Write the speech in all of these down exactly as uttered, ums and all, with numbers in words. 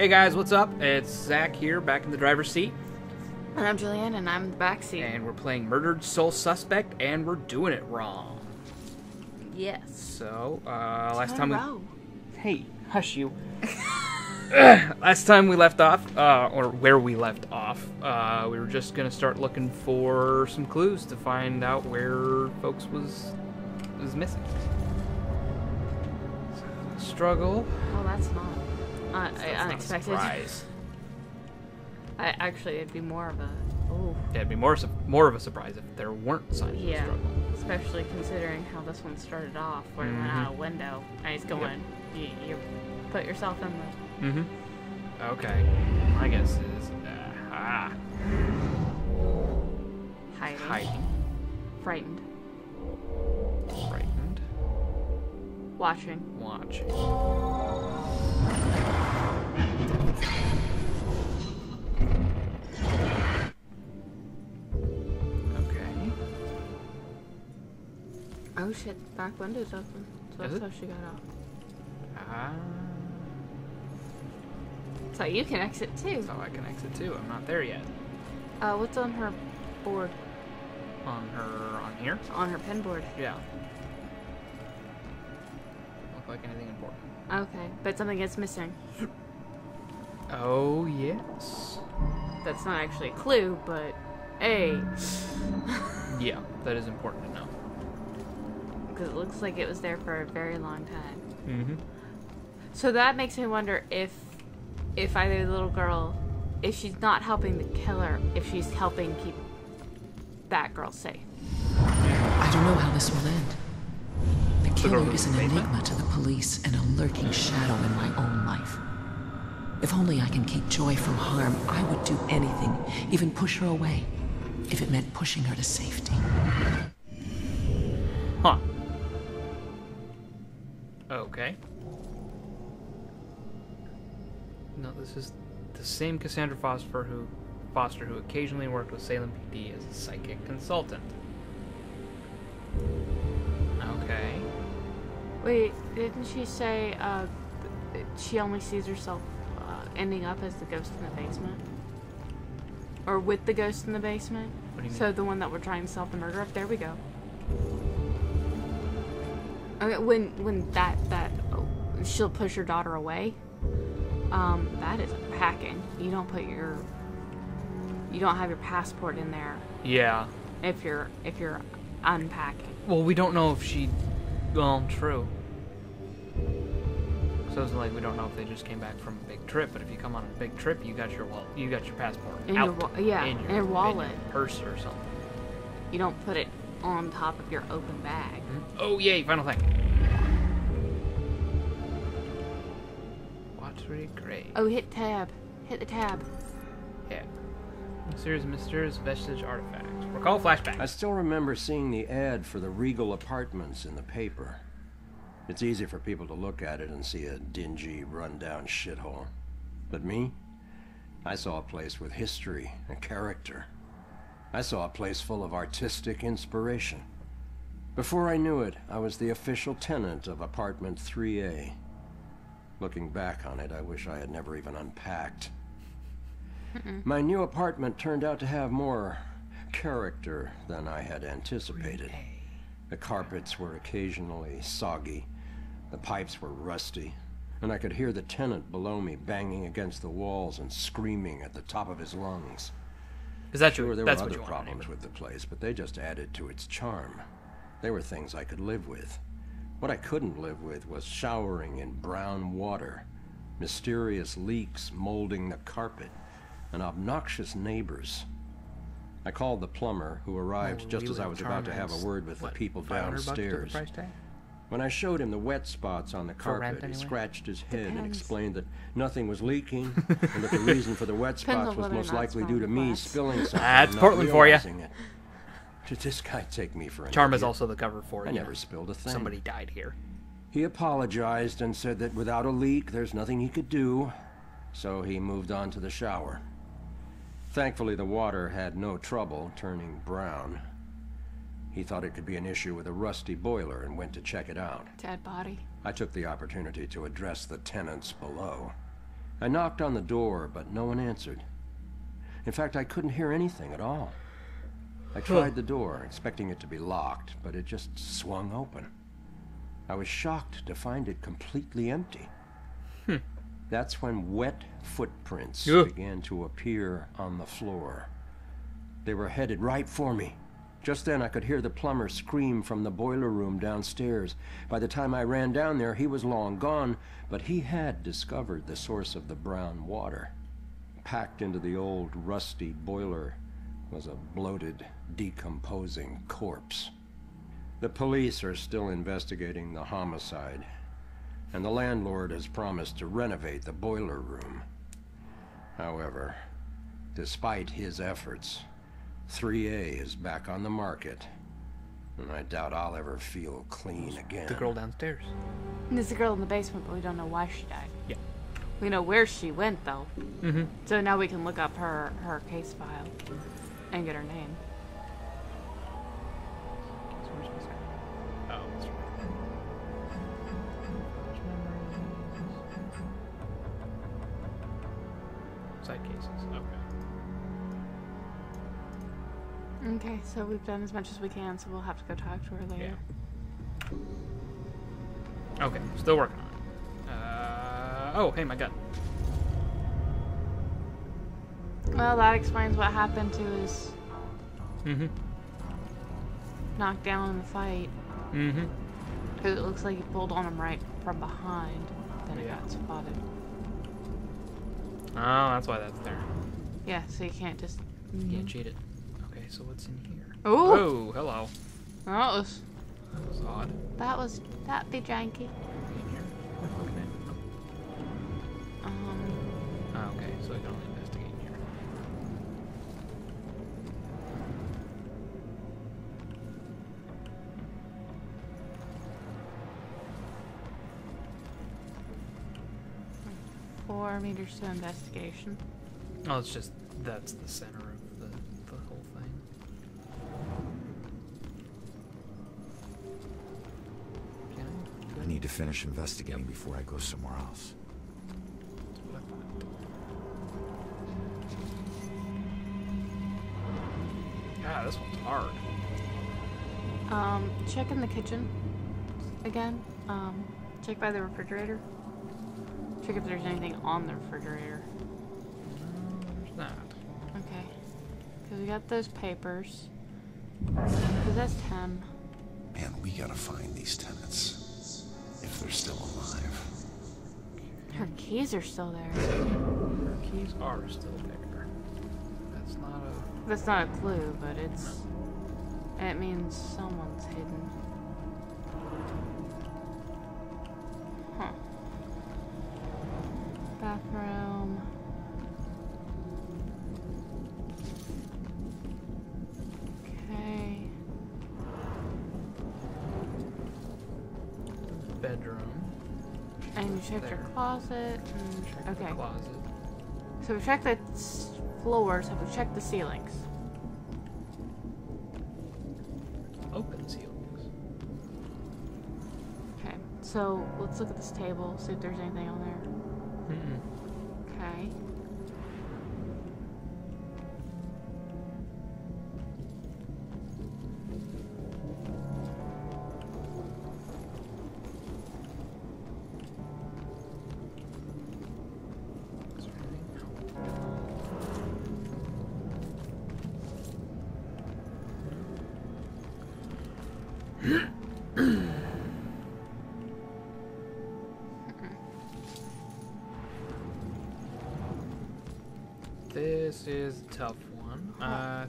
Hey guys, what's up? It's Zach here, back in the driver's seat. And I'm Julianne, and I'm in the back seat. And we're playing Murdered Soul Suspect, and we're doing it wrong. Yes. So, uh, last time we... Hey, hush you. Last time we left off, uh, or where we left off, uh, we were just gonna start looking for some clues to find out where folks was, was missing. Struggle. Well, that's not... Uh, so that's unexpected. Not a surprise. I actually, it'd be more of a. Oh. Yeah, it'd be more more of a surprise if there weren't signs. Yeah, of struggle. Especially considering how this one started off, where mm-hmm. it went out a window. And he's going. Yep. You, you put yourself in the. Mhm. Mm okay. My guess is. Uh, ah. Hiding. Hiding. Frightened. Frightened. Watching. Watching. Oh shit, the back window's open. So that's how she got out. Ah. So you can exit too. So I can exit too. I'm not there yet. Uh, what's on her board? On her, on here? On her pin board. Yeah. Doesn't look like anything important. Okay, but something is missing. Oh, yes. That's not actually a clue, but hey. Yeah, that is important to know. It looks like it was there for a very long time. Mm-hmm. So that makes me wonder if, if either the little girl, if she's not helping the killer, if she's helping keep that girl safe. I don't know how this will end. The killer is an enigma to the police and a lurking shadow in my own life. If only I can keep Joy from harm, I would do anything, even push her away, if it meant pushing her to safety. Huh. Okay. No, this is the same Cassandra Foster who, Foster who occasionally worked with Salem P D as a psychic consultant. Okay. Wait, didn't she say uh, she only sees herself uh, ending up as the ghost in the basement? Or with the ghost in the basement? What do you mean? So the one that we're trying to solve the murder of? There we go. Okay, when when that that oh, she'll push your daughter away, um, that is hacking. You don't put your, you don't have your passport in there. Yeah. If you're if you're unpacking. Well, we don't know if she. Well, true. So it's like we don't know if they just came back from a big trip. But if you come on a big trip, you got your well, you got your passport in out. Your yeah, in your, in your wallet, in your purse, or something. You don't put it on top of your open bag. Oh yay, final thing. Watery grave. Oh, hit tab. Hit the tab. Yeah. Mysterious, mysterious vestige artifacts. Recall flashback. I still remember seeing the ad for the Regal Apartments in the paper. It's easy for people to look at it and see a dingy, run-down shithole. But me? I saw a place with history and character. I saw a place full of artistic inspiration. Before I knew it, I was the official tenant of apartment three A. Looking back on it, I wish I had never even unpacked. Mm-mm. My new apartment turned out to have more character than I had anticipated. The carpets were occasionally soggy, the pipes were rusty, and I could hear the tenant below me banging against the walls and screaming at the top of his lungs. Is that sure, you, there that's were other problems with the place, but they just added to its charm. There were things I could live with. What I couldn't live with was showering in brown water, mysterious leaks molding the carpet, and obnoxious neighbors. I called the plumber, who arrived just as I was about to have a word with the people downstairs. When I showed him the wet spots on the carpet, he scratched his head and explained that nothing was leaking, and that the reason for the wet spots was most likely due to me spilling something. That's Portland for you. Did this guy take me for an idiot? Charm is also the cover for it. I never spilled a thing. Somebody died here. He apologized and said that without a leak, there's nothing he could do, so he moved on to the shower. Thankfully, the water had no trouble turning brown. He thought it could be an issue with a rusty boiler and went to check it out. Dead body. I took the opportunity to address the tenants below. I knocked on the door, but no one answered. In fact, I couldn't hear anything at all. I tried the door, expecting it to be locked, but it just swung open. I was shocked to find it completely empty. Hmm. That's when wet footprints Ugh. began to appear on the floor. They were headed right for me. Just then I could hear the plumber scream from the boiler room downstairs. By the time I ran down there, he was long gone, but he had discovered the source of the brown water. Packed into the old rusty boiler was a bloated, decomposing corpse. The police are still investigating the homicide, and the landlord has promised to renovate the boiler room. However, despite his efforts, three A is back on the market, and I doubt I'll ever feel clean again. The girl downstairs. And there's a girl in the basement, but we don't know why she died. Yeah. We know where she went, though. Mm-hmm. So now we can look up her, her case file and get her name. Okay, so we've done as much as we can, so we'll have to go talk to her later. Yeah. Okay, still working on it. Uh, oh, hey, my gun. Well, that explains what happened to his... Mm-hmm. Knocked down in the fight. Mm-hmm. Because it looks like he pulled on him right from behind, then yeah. it got spotted. Oh, that's why that's there. Yeah, so you can't just... You mm-hmm. can't cheat it. So what's in here? Ooh. Oh, hello. That was... That was odd. That was... That'd be janky. What can I... Um... Oh, okay, so I can only investigate in here. Four meters to investigation. Oh, it's just... That's the center of... to finish investigating before I go somewhere else. God, this one's hard. Um, check in the kitchen again. Um, check by the refrigerator. Check if there's anything on the refrigerator. There's not. Okay. Because we got those papers. Possessed him. Man, we gotta find these tenants. If they're still alive. Her keys are still there. Her keys are still there. That's not a... That's not a clue, but it's... It means someone's hidden. Huh. Bathroom. Checked her closet. And, okay. The closet. So we checked the floors. Have we checked the ceilings? Open ceilings. Okay. So let's look at this table. See if there's anything on there. Mm-mm. Okay. This is a tough one. Uh,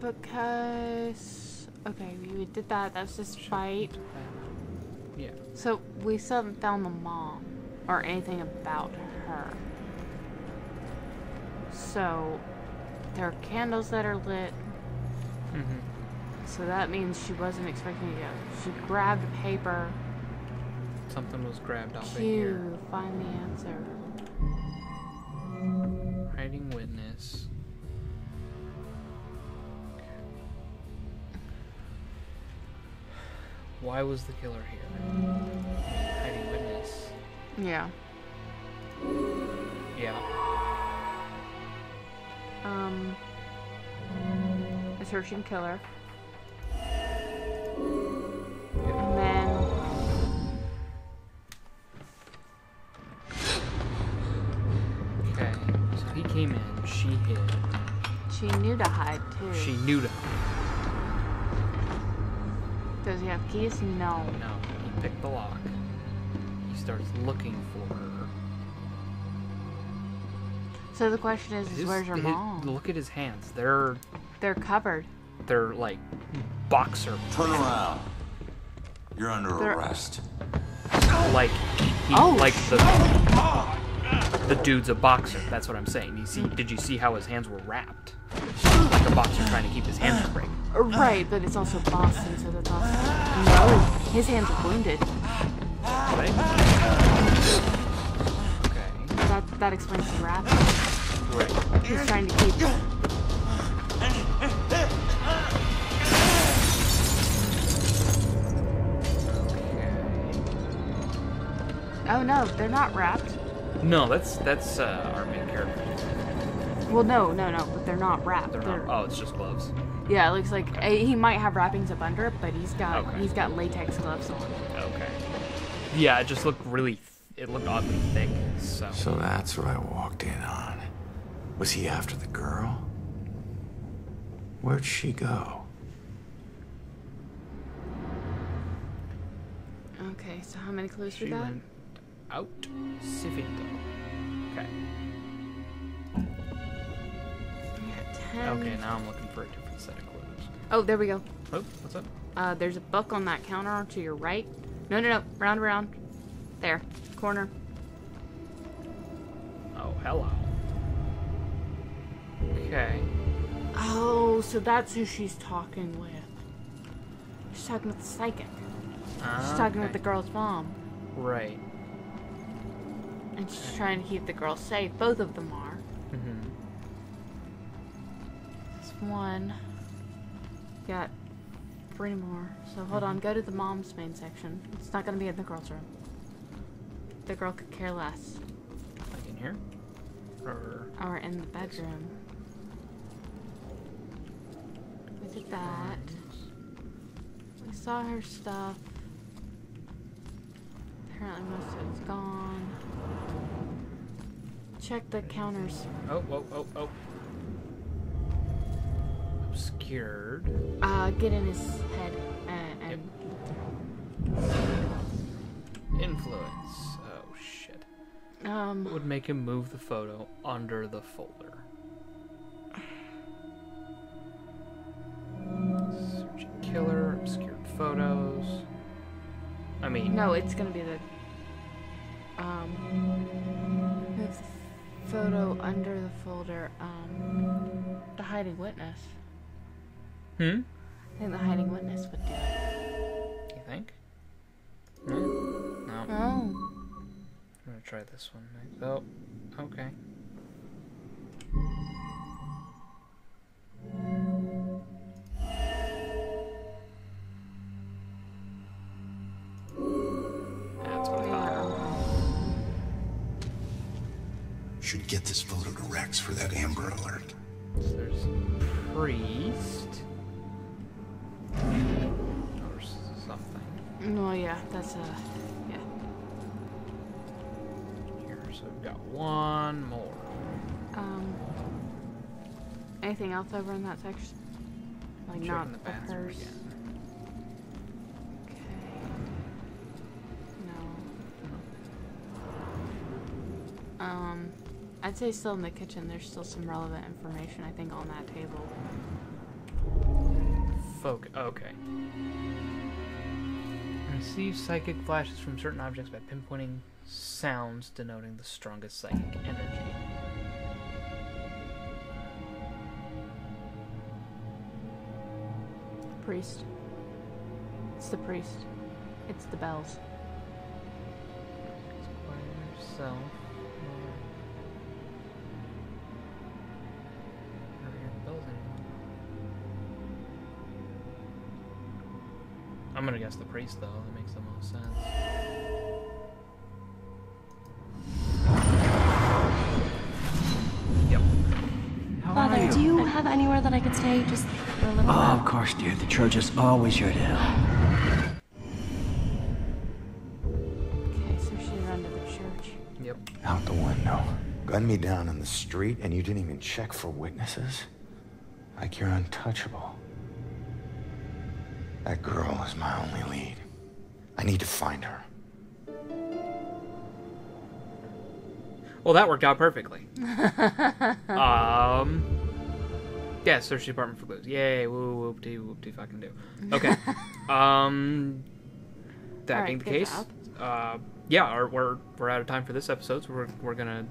because... Okay, we did that. That was just fight. Yeah. So, we still haven't found the mom. Or anything about her. So, there are candles that are lit. Mm-hmm. So that means she wasn't expecting to go. She grabbed a paper. Something was grabbed off of here. Q, find the answer. Hiding witness. Why was the killer here? Hiding witness. Yeah. Yeah. Um. Assertion killer. And then... Okay, so he came in, she hid. She knew to hide, too. She knew to hide. Does he have keys? No. No, he picked the lock. He starts looking for her. So the question is, his, is where's your his, mom? Look at his hands. They're... They're covered. They're, like, boxer. Turn around. You're under They're... arrest. Like, he, oh, like the the dude's a boxer. That's what I'm saying. You see? Did you see how his hands were wrapped? Like a boxer trying to keep his hands free. Right, but it's also Boston, so that's also... No, his hands are wounded. Right? Okay. That that explains the wrap. Right. He's trying to keep. Oh no, they're not wrapped. No, that's that's uh, our main character. Well, no, no, no, but they're not wrapped. They're not, they're... Oh, it's just gloves. Yeah, it looks like okay. He might have wrappings up under, but he's got okay. he's got latex gloves on. Okay. Yeah, it just looked really. It looked oddly thick. So. So that's what I walked in on. Was he after the girl? Where'd she go? Okay, so how many clues we got? Out Civindo. Okay. ten. Okay, now I'm looking for a different set of clues. Oh, there we go. Oh, what's up? Uh, there's a book on that counter to your right. No, no, no. Round, round. There. Corner. Oh, hello. Okay. Oh, so that's who she's talking with. She's talking with the psychic. Uh, she's talking okay. with the girl's mom. Right. And she's trying to keep the girl safe. Both of them are. Mm-hmm. That's one. Got three more. So hold mm-hmm. on. Go to the mom's main section. It's not going to be in the girl's room. The girl could care less. Like in here? Or, or in the bedroom. We did that. We saw her stuff. Apparently most of it's gone. Check the counters. Oh, oh, oh, oh. Obscured. Uh, get in his head and... and yep. Influence. Oh, shit. Um... Would make him move the photo under the folder. Search a killer, obscured photos. I mean... No, it's gonna be the... Um... Move the photo under the folder, um, the hiding witness. Hmm? I think the hiding witness would do it. You think? No. No. Oh. I'm gonna try this one. Oh, okay. Should get this photo to Rex for that Amber Alert. There's priest. Or something. No, oh, yeah, that's a uh, yeah. Here, so we've got one more. Um. Anything else over in that section? Like Check not in the bathroom again. Okay. No. Um. I'd say still in the kitchen, there's still some relevant information, I think, on that table. Folk. Okay. Receive psychic flashes from certain objects by pinpointing sounds denoting the strongest psychic energy. Priest. It's the priest. It's the bells. So. I'm gonna guess the priest, though. That makes the most sense. have anywhere that I could stay just for a little oh, while? Oh, of course, dear. The church is always your deal. Okay, so she ran to the church. Yep. Out the window. Gunned me down in the street, and you didn't even check for witnesses? Like you're untouchable. That girl is my only lead. I need to find her. Well, that worked out perfectly. um. Yeah, search the apartment for clues. Yay, whoop dee whoop dee fucking do. Okay. um. That right, being the case, uh, yeah, our, we're we're out of time for this episode, so we're we're gonna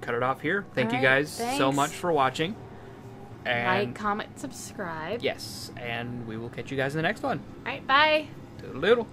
cut it off here. Thank right, you guys thanks. so much for watching. And like, comment, subscribe. Yes, and we will catch you guys in the next one. All right, bye. Toodle-doodle.